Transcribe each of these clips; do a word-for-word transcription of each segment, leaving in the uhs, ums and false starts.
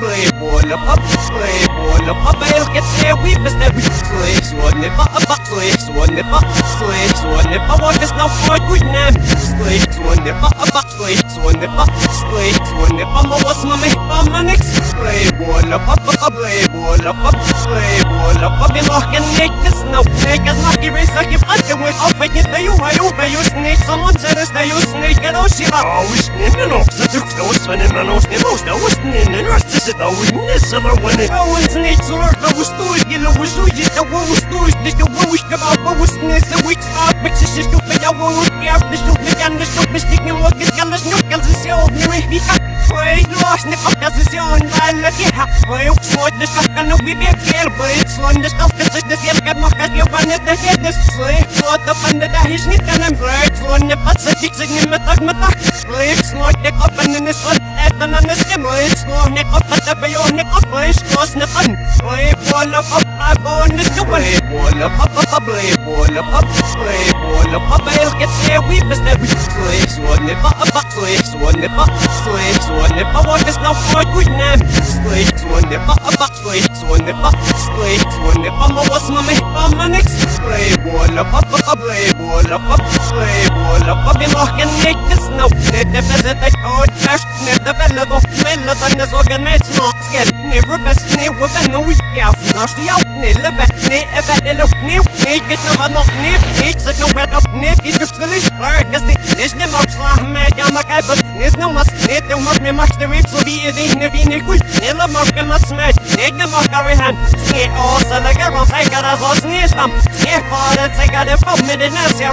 playing boy, I'm up playing boy, I'm up ass gets here, we must never slaves one if I up slaves one if I slaves one if I want this now for good name slaves one if I up slaves one if I slaves one if I'm what's my make for my next play boy, I'm up play boy, I'm up play boy, I'm up in lock and make this now take as lucky race I give up the way off again the you I over you snake someone said this they you snake and oh shit I always in off such a close when in my nose they most I was in the rest is it I witness other when it always need to learn I was doing you know was you the one was doing this the one was come out but was in the week stop but this is stupid I won't be out this stupid and this stupid sticking what it can this no can see all me we have way lost the position I let it have way what this can no be fair but it's on the stuff this is the same can my head you want the head this way what the fun that I is not and I'm right on the path that is in my tag my tag it's not the up and in this one at the man is the it's not the up that the you not up is not the fun way ball up up on this the way ball up up play ball up play ball up bail gets here we must never slaves one never up slaves one never slaves one never want this now for good name slaves one never up slaves one never slaves one never was my make for my next play ball up up play ball up play ball up in rock and make this now let the present I out fast let the bell of men let us organize not get never best never no we have lost the out never best never never get no one of nip it's a no bad up nip it just really hard just this the box man I'm like but this no must need the work me much the rip so be it in the in quick never mark and not smash take the mark our hand get all so like I won't take us all sneeze them if all that I got it for me the next year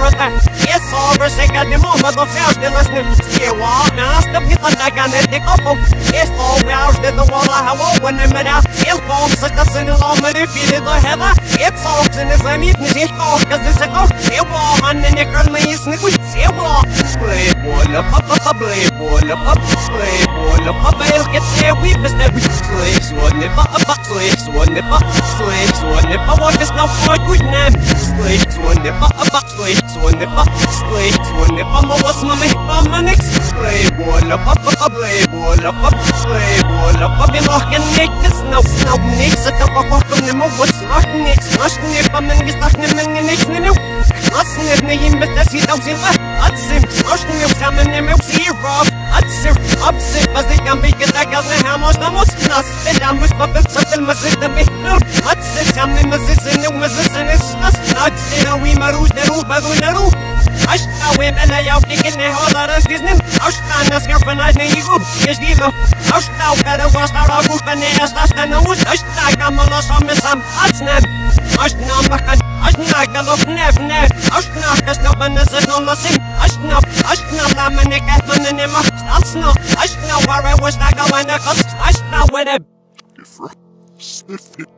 yes all we're sick at the moment of fast the last name you walk now stop you like I got it the couple it's all we are the wall I want when I'm out it's bomb such a single on me if you did I have it's all in the same it is all cuz this a go it wall on the nickel me is nickel it wall play ball up up play ball up play ball up bail gets here we must never slaves one never up slaves one never slaves one never want this now for good name slaves one never up slaves one never slaves one never was my make for my next play ball up up play ball up play ball up in rock and make this now now next at the back of the move what's not next rush never man is not man next no Lassen wir nicht mit das sieht aus immer hat sind zwischen wir zusammen nehmen sie rauf hat sind absit was ich am mich gesagt dass der Herr muss muss das wenn dann muss man bitte zum sich damit hat sich am immer sitzen und sitzen ist das hat der wie marusch der ruber der ruf Ash awem ana yaw dikin ne hola das diesen aus kann das gar nicht ne gut ich liebe aus tau gerade was da gut wenn es das dann muss ich da kann man das am sam als ne ich nahm kann ich nahm auf ne ne aus nach das noch wenn es noch los ist ich nahm ich nahm meine kann man ne macht als noch ich nahm war I was da going to cost ich nahm with it sniff it